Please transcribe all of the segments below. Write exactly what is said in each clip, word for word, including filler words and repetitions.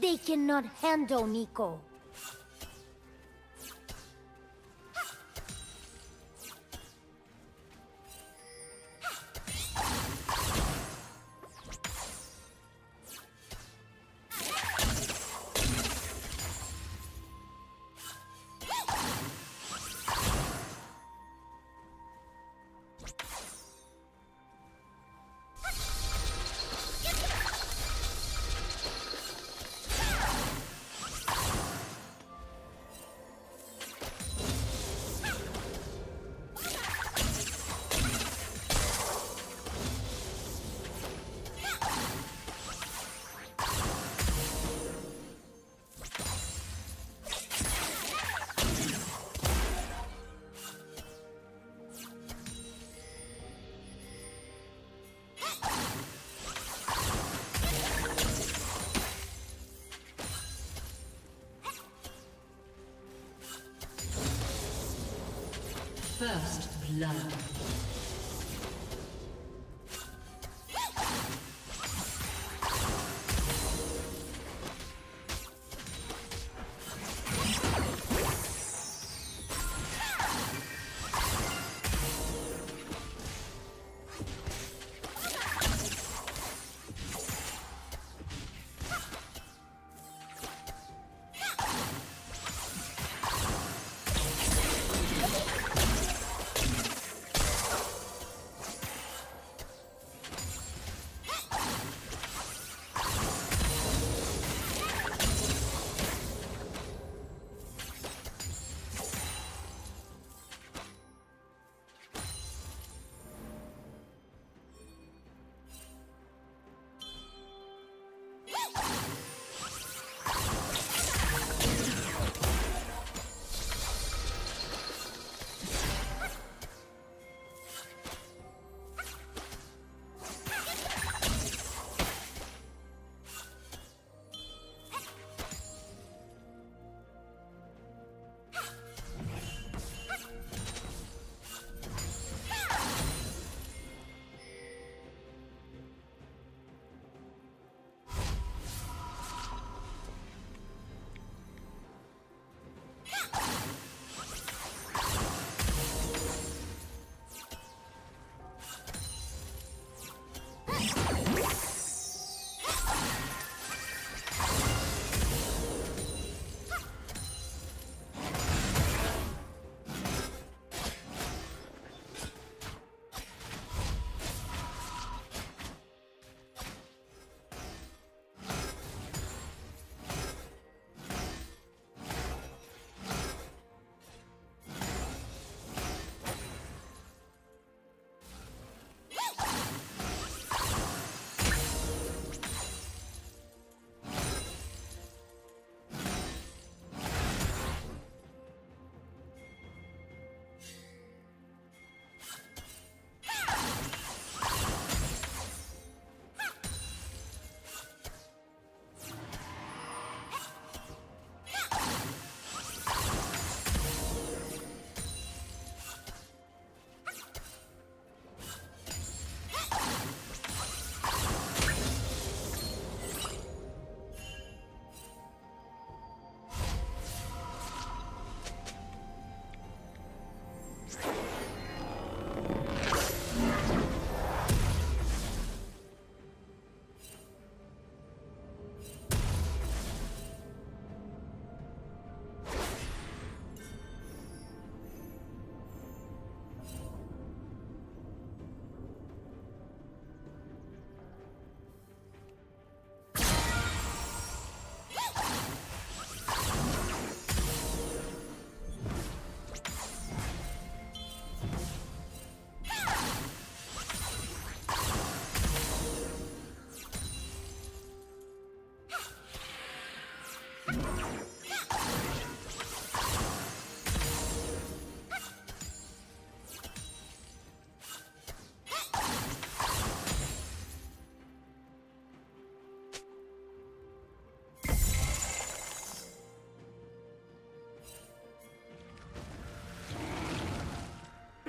They cannot handle Neeko. First blood.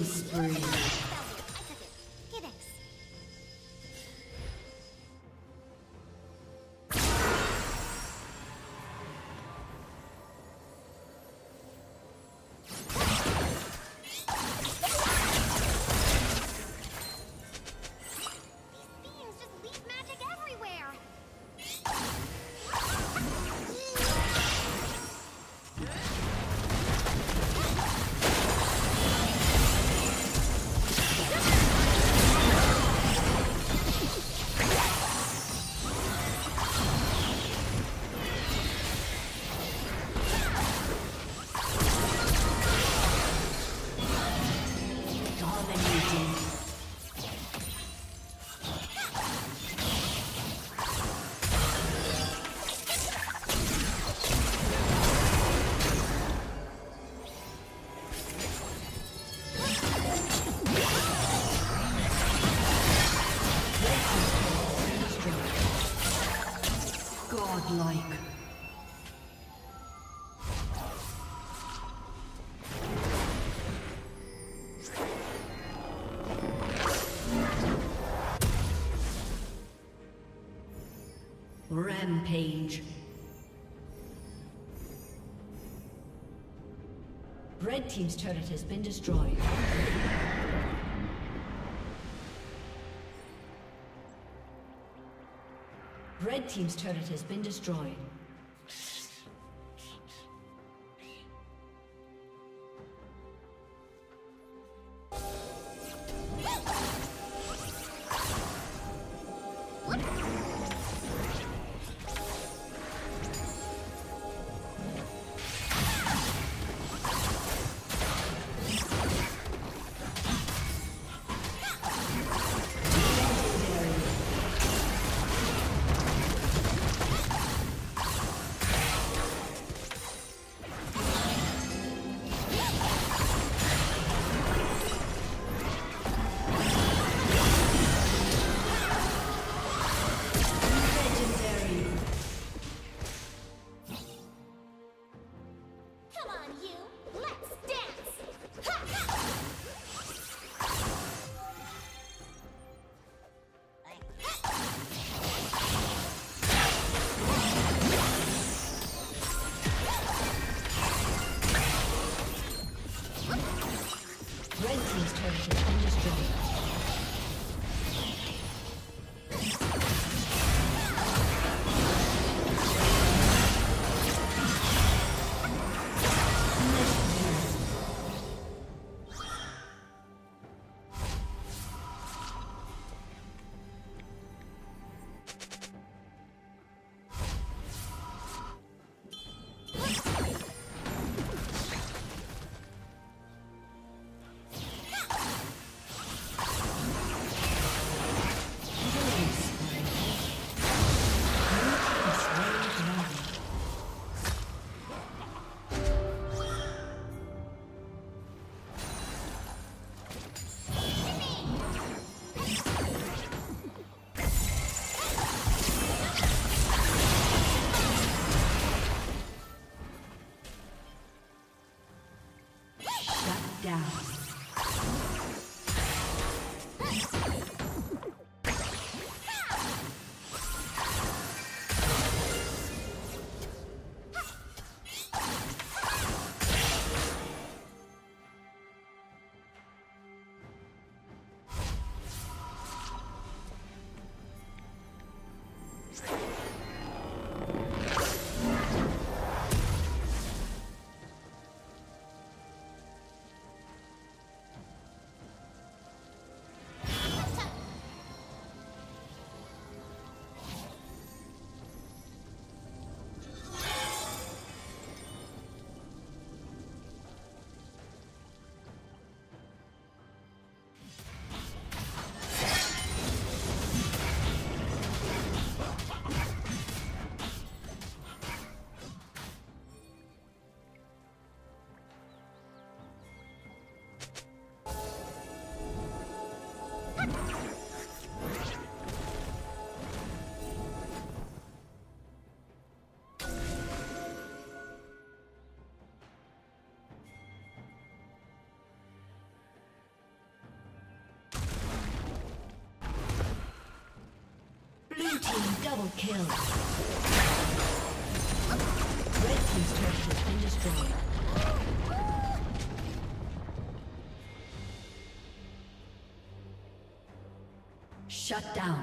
Killing spree. Like. Rampage. Red team's turret has been destroyed. Red team's turret has been destroyed. Double kill. Red team's turret has been destroyed. Shut down.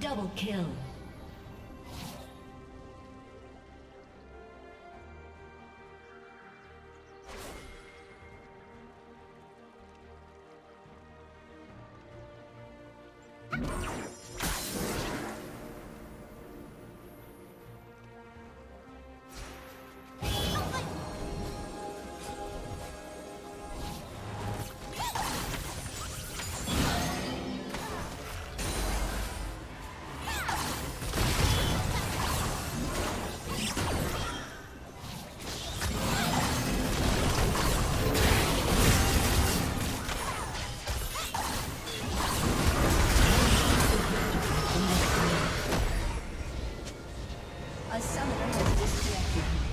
Double kill. A summoner has disconnected.